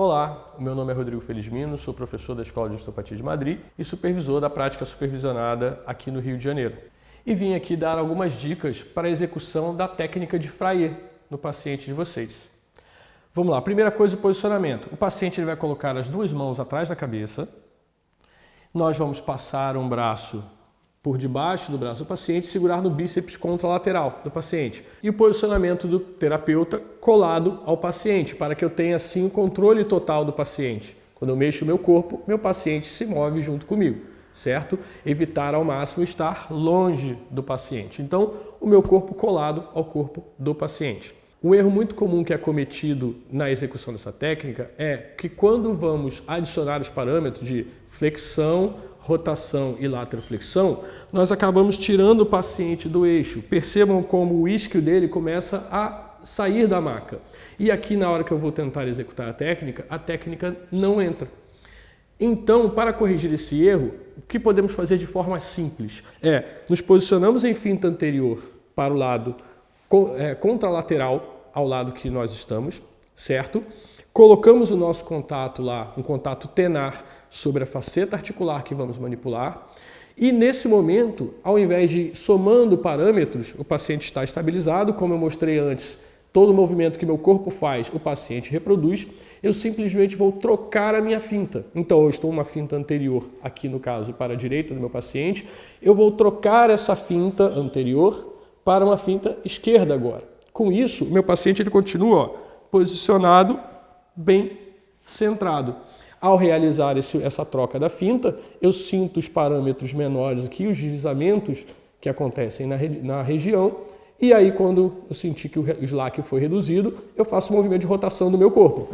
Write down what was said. Olá, o meu nome é Rodrigo Felizmino, sou professor da Escola de Osteopatia de Madrid e supervisor da prática supervisionada aqui no Rio de Janeiro. E vim aqui dar algumas dicas para a execução da técnica de frair no paciente de vocês. Vamos lá, primeira coisa, o posicionamento. O paciente ele vai colocar as duas mãos atrás da cabeça, nós vamos passar um braço por debaixo do braço do paciente e segurar no bíceps contralateral do paciente. E o posicionamento do terapeuta colado ao paciente, para que eu tenha assim o controle total do paciente. Quando eu mexo o meu corpo, meu paciente se move junto comigo, certo? Evitar ao máximo estar longe do paciente. Então, o meu corpo colado ao corpo do paciente. Um erro muito comum que é cometido na execução dessa técnica é que quando vamos adicionar os parâmetros de flexão, rotação e lateroflexão, nós acabamos tirando o paciente do eixo. Percebam como o isquio dele começa a sair da maca. E aqui na hora que eu vou tentar executar a técnica não entra. Então, para corrigir esse erro, o que podemos fazer de forma simples? Nos posicionamos em finta anterior para o lado contralateral ao lado que nós estamos, certo? Colocamos o nosso contato lá, um contato tenar, sobre a faceta articular que vamos manipular. E nesse momento, ao invés de somando parâmetros, o paciente está estabilizado, como eu mostrei antes, todo o movimento que meu corpo faz, o paciente reproduz, eu simplesmente vou trocar a minha finta. Então, eu estou uma finta anterior, aqui no caso, para a direita do meu paciente, eu vou trocar essa finta anterior para uma finta esquerda agora. Com isso, o meu paciente ele continua posicionado, bem centrado. Ao realizar essa troca da finta, eu sinto os parâmetros menores aqui, os deslizamentos que acontecem na região, e aí quando eu sentir que o slack foi reduzido, eu faço o movimento de rotação do meu corpo.